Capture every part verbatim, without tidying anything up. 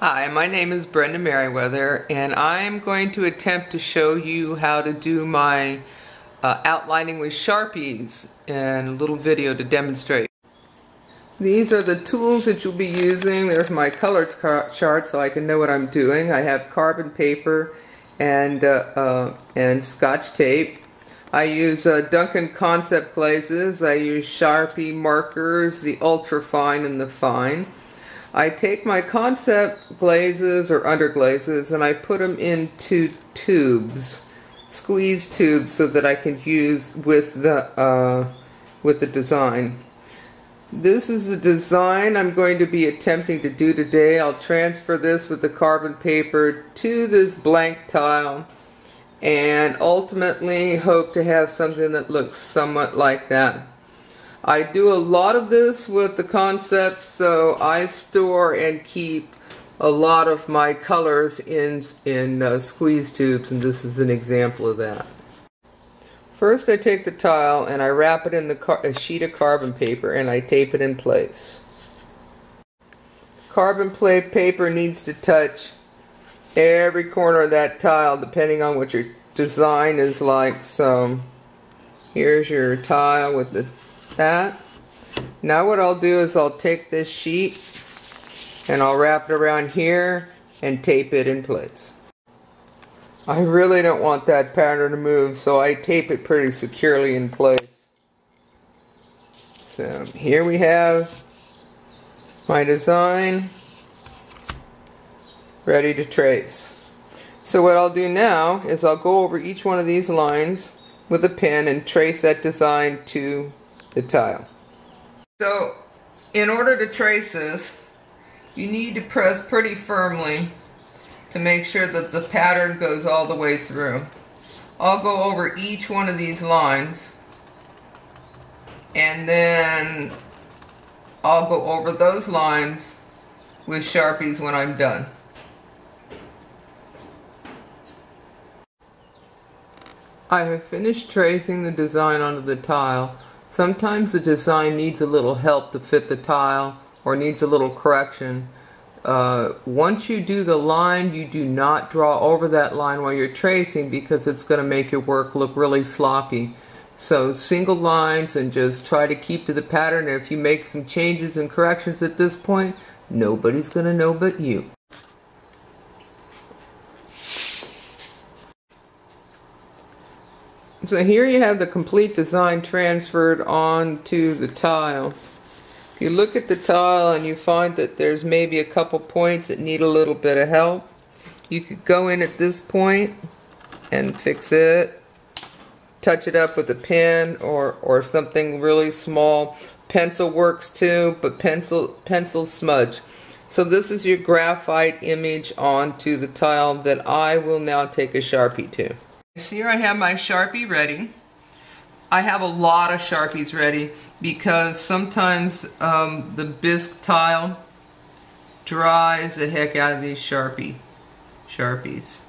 Hi, my name is Brenda Meriwether, and I'm going to attempt to show you how to do my uh, outlining with Sharpies in a little video to demonstrate. These are the tools that you'll be using. There's my color chart so I can know what I'm doing. I have carbon paper and, uh, uh, and Scotch tape. I use uh, Duncan concept glazes. I use Sharpie markers, the ultra fine and the fine. I take my concept glazes or underglazes and I put them into tubes, squeeze tubes, so that I can use with the uh, with the design. This is the design I'm going to be attempting to do today. I'll transfer this with the carbon paper to this blank tile and ultimately hope to have something that looks somewhat like that. I do a lot of this with the concepts, so I store and keep a lot of my colors in, in uh, squeeze tubes, and this is an example of that. First I take the tile and I wrap it in the car a sheet of carbon paper and I tape it in place. Carbon paper needs to touch every corner of that tile depending on what your design is like. So here's your tile with the that. Now what I'll do is I'll take this sheet and I'll wrap it around here and tape it in place. I really don't want that pattern to move, so I tape it pretty securely in place. So here we have my design ready to trace. So what I'll do now is I'll go over each one of these lines with a pen and trace that design to the tile. So in order to trace this, you need to press pretty firmly to make sure that the pattern goes all the way through. I'll go over each one of these lines and then I'll go over those lines with Sharpies when I'm done. I have finished tracing the design onto the tile. Sometimes the design needs a little help to fit the tile or needs a little correction. Uh, once you do the line, you do not draw over that line while you're tracing, because it's going to make your work look really sloppy. So single lines, and just try to keep to the pattern. And if you make some changes and corrections at this point, nobody's going to know but you. So here you have the complete design transferred onto the tile. If you look at the tile and you find that there's maybe a couple points that need a little bit of help, you could go in at this point and fix it, touch it up with a pen or, or something really small. Pencil works too, but pencil, pencil smudge. So this is your graphite image onto the tile that I will now take a Sharpie to. So here I have my Sharpie ready. I have a lot of Sharpies ready because sometimes um, the bisque tile dries the heck out of these Sharpie Sharpies.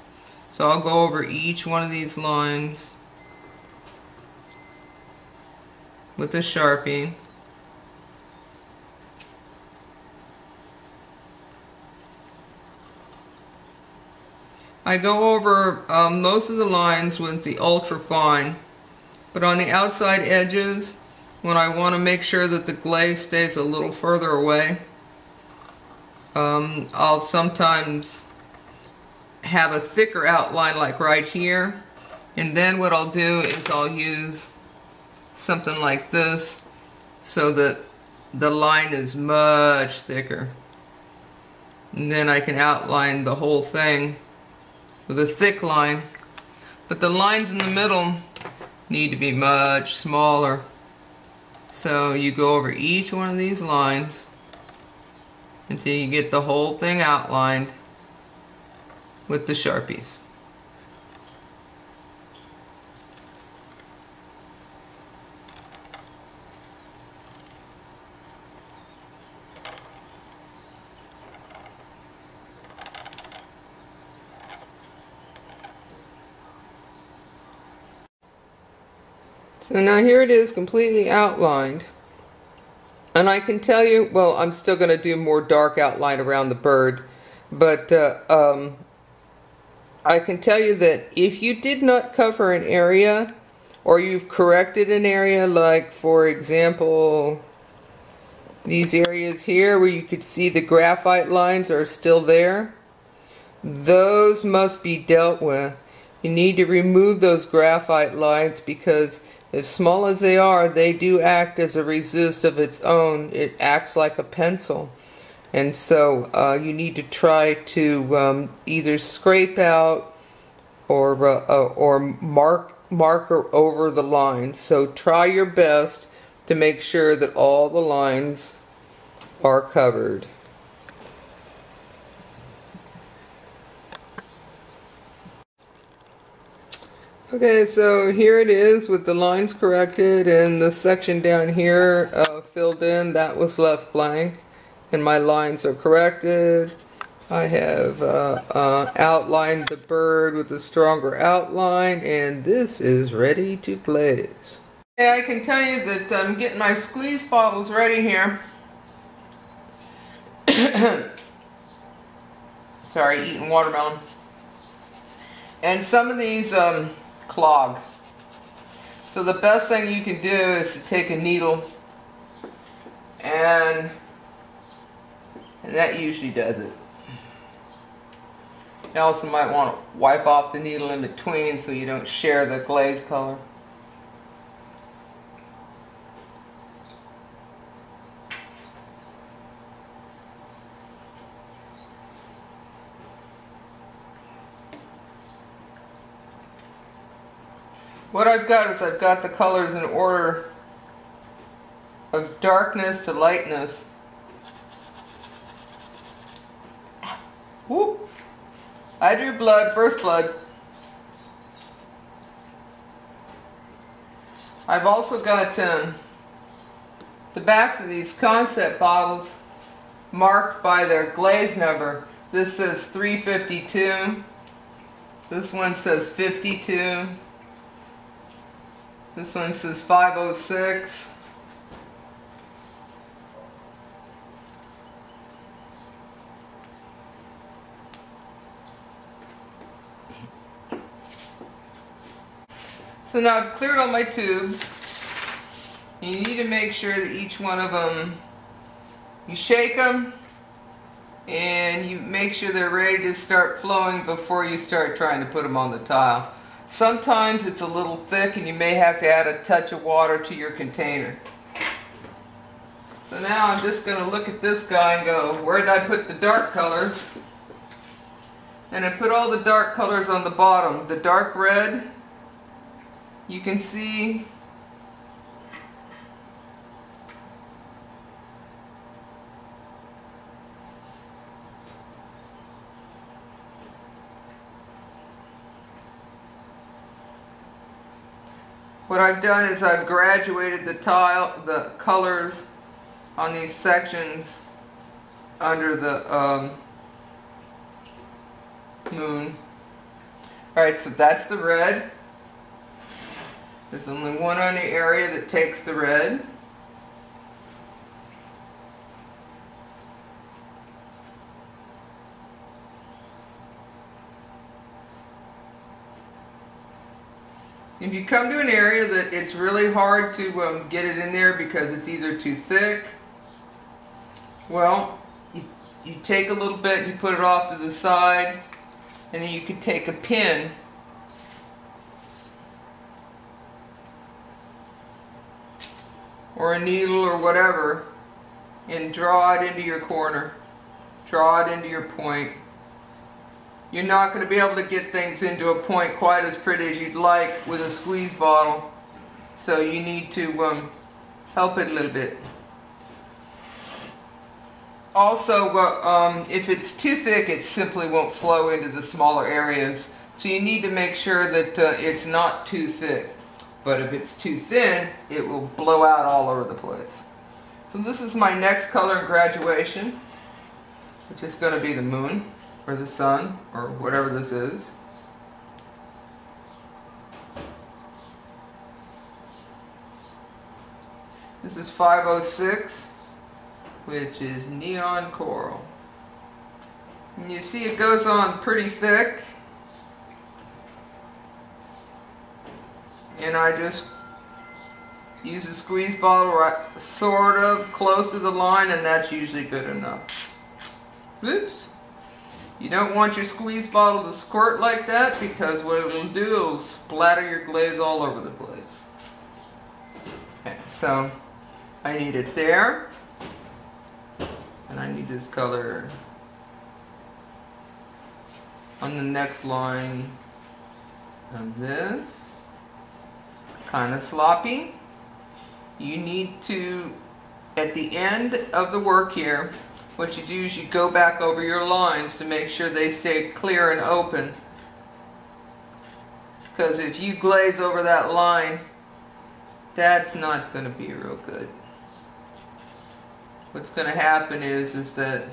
So I'll go over each one of these lines with a Sharpie. I go over um, most of the lines with the ultra fine, but on the outside edges, when I want to make sure that the glaze stays a little further away, um, I'll sometimes have a thicker outline like right here, and then what I'll do is I'll use something like this so that the line is much thicker, and then I can outline the whole thing with a thick line, but the lines in the middle need to be much smaller. So you go over each one of these lines until you get the whole thing outlined with the Sharpies. So now here it is completely outlined, and I can tell you, well, I'm still going to do more dark outline around the bird, But uh, um, I can tell you that if you did not cover an area, or you've corrected an area, like for example these areas here where you could see the graphite lines are still there, those must be dealt with. You need to remove those graphite lines, because as small as they are, they do act as a resist of its own. It acts like a pencil. And so uh, you need to try to um, either scrape out or uh, uh, or mark marker over the lines. So try your best to make sure that all the lines are covered. Okay, so here it is with the lines corrected and the section down here uh, filled in. That was left blank. And my lines are corrected. I have uh, uh, outlined the bird with a stronger outline, and this is ready to glaze. Okay, I can tell you that I'm getting my squeeze bottles ready here. Sorry, eating watermelon. And some of these um, clog. So the best thing you can do is to take a needle and And that usually does it. You also might want to wipe off the needle in between so you don't share the glaze color. What I've got is I've got the colors in order of darkness to lightness. Whoop. I drew blood, first blood. I've also got um, the backs of these concept bottles marked by their glaze number. This says three fifty-two. This one says fifty-two. This one says five oh six. So now I've cleared all my tubes. You need to make sure that each one of them, you shake them and you make sure they're ready to start flowing before you start trying to put them on the tile. Sometimes it's a little thick and you may have to add a touch of water to your container. So now I'm just going to look at this guy and go, where did I put the dark colors? And I put all the dark colors on the bottom. The dark red, you can see what I've done is I've graduated the tile, the colors on these sections under the um, moon. Alright, so that's the red. There's only one on the area that takes the red. If you come to an area that it's really hard to um, get it in there because it's either too thick, well, you, you take a little bit and you put it off to the side, and then you can take a pin or a needle or whatever and draw it into your corner. Draw it into your point. You're not going to be able to get things into a point quite as pretty as you'd like with a squeeze bottle. So you need to um, help it a little bit. Also, uh, um, if it's too thick, it simply won't flow into the smaller areas. So you need to make sure that uh, it's not too thick. But if it's too thin, it will blow out all over the place. So this is my next color in graduation, which is going to be the moon, or the sun, or whatever this is. This is five oh six, which is neon coral. And you see it goes on pretty thick. And I just use a squeeze bottle right sort of close to the line, and that's usually good enough. Oops. You don't want your squeeze bottle to squirt like that, because what it will do, it will splatter your glaze all over the place. Okay, so I need it there. And I need this color on the next line of this. Kind of sloppy. You need to, at the end of the work here, what you do is you go back over your lines to make sure they stay clear and open. Because if you glaze over that line, that's not going to be real good. What's going to happen is, is that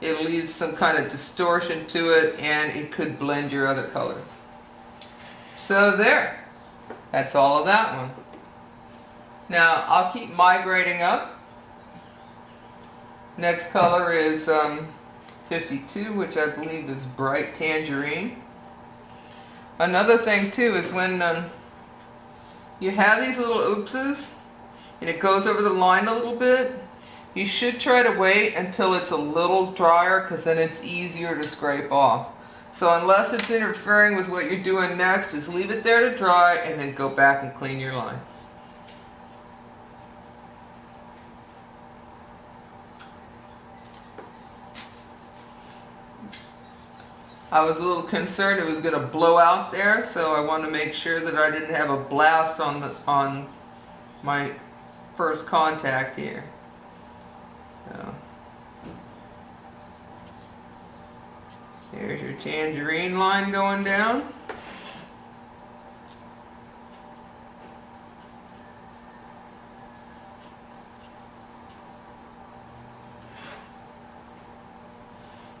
it leaves some kind of distortion to it, and it could blend your other colors. So there. That's all of that one. Now I'll keep migrating up. Next color is um, fifty-two, which I believe is bright tangerine. Another thing too is when um, you have these little oopses and it goes over the line a little bit, you should try to wait until it's a little drier, because then it's easier to scrape off. So unless it's interfering with what you're doing next, just leave it there to dry and then go back and clean your lines. I was a little concerned it was going to blow out there, so I wanted to make sure that I didn't have a blast on the on my first contact here. So there's your tangerine line going down.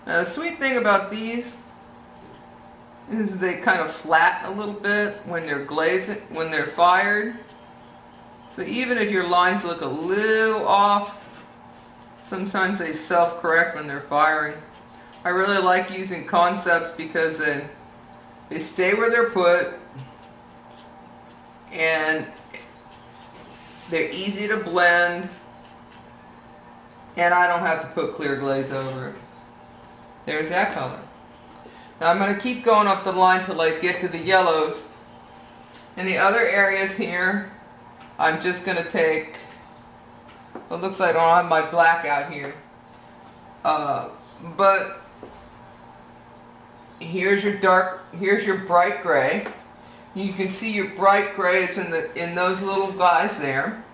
Now the sweet thing about these is they kind of flatten a little bit when they're glazed, when they're fired. So even if your lines look a little off, sometimes they self-correct when they're firing. I really like using concepts because they, they stay where they're put, and they're easy to blend, and I don't have to put clear glaze over it. There's that color. Now I'm going to keep going up the line till I get to the yellows. In the other areas here, I'm just going to take, well, it looks like I don't have my black out here. Uh, but here's your dark, here's your bright gray. You can see your bright gray is in the in those little guys there.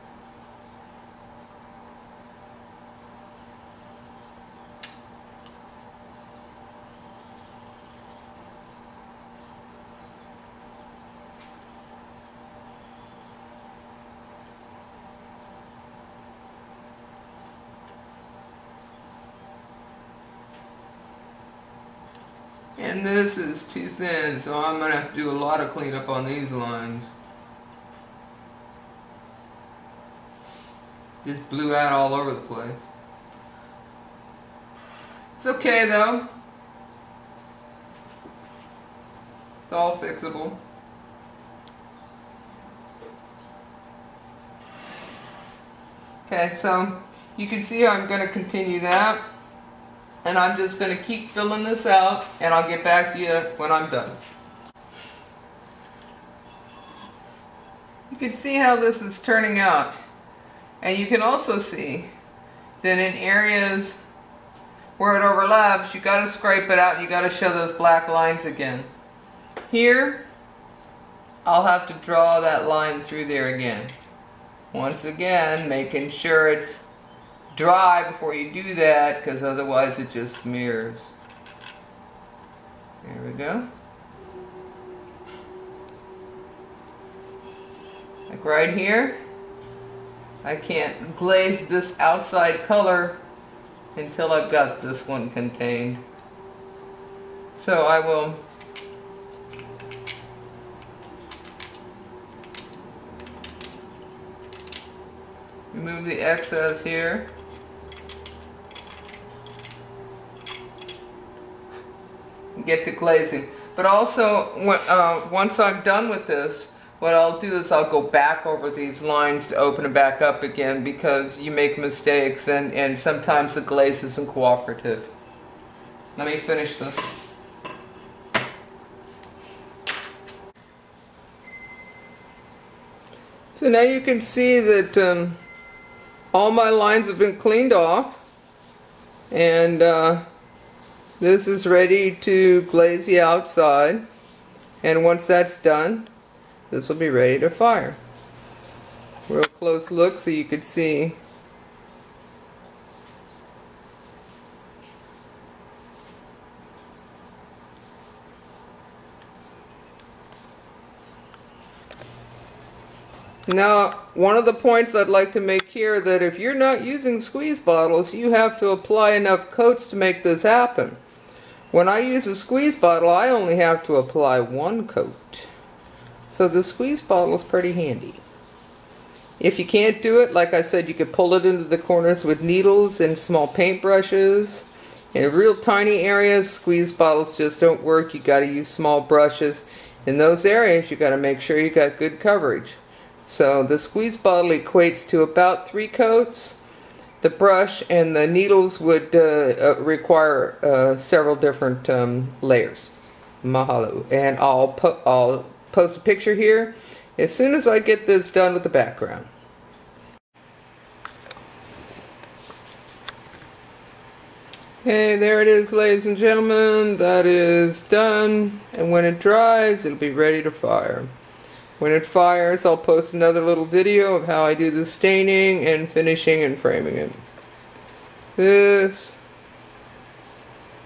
And this is too thin, so I'm going to have to do a lot of cleanup on these lines. Just blew out all over the place. It's okay though. It's all fixable. Okay, so you can see how I'm going to continue that. And I'm just going to keep filling this out, and I'll get back to you when I'm done. You can see how this is turning out. And you can also see that in areas where it overlaps, you got to scrape it out, you got to show those black lines again. Here, I'll have to draw that line through there again. Once again, making sure it's dry before you do that, because otherwise it just smears. There we go. Like right here, I can't glaze this outside color until I've got this one contained. So I will remove the excess here. get the glazing. But also, uh, once I'm done with this, what I'll do is I'll go back over these lines to open it back up again, because you make mistakes and, and sometimes the glaze isn't cooperative. Let me finish this. So now you can see that um, all my lines have been cleaned off, and uh, this is ready to glaze the outside, and once that's done, this will be ready to fire. Real close look so you could see. Now, one of the points I'd like to make here, that if you're not using squeeze bottles, you have to apply enough coats to make this happen. When I use a squeeze bottle, I only have to apply one coat. So the squeeze bottle is pretty handy. If you can't do it, like I said, you could pull it into the corners with needles and small paintbrushes. In real tiny areas, squeeze bottles just don't work. You got to use small brushes. In those areas, you got to make sure you got good coverage. So the squeeze bottle equates to about three coats. The brush and the needles would uh, uh, require uh, several different um, layers. Mahalo, and I'll put all. Post a picture here as soon as I get this done with the background. Okay, there it is, ladies and gentlemen. That is done, and when it dries, it'll be ready to fire. When it fires, I'll post another little video of how I do the staining and finishing and framing it. This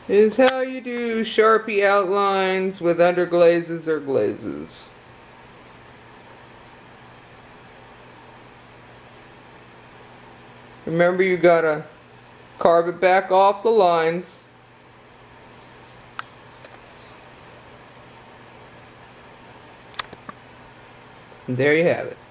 is how you do Sharpie outlines with underglazes or glazes. Remember, you gotta carve it back off the lines. And there you have it.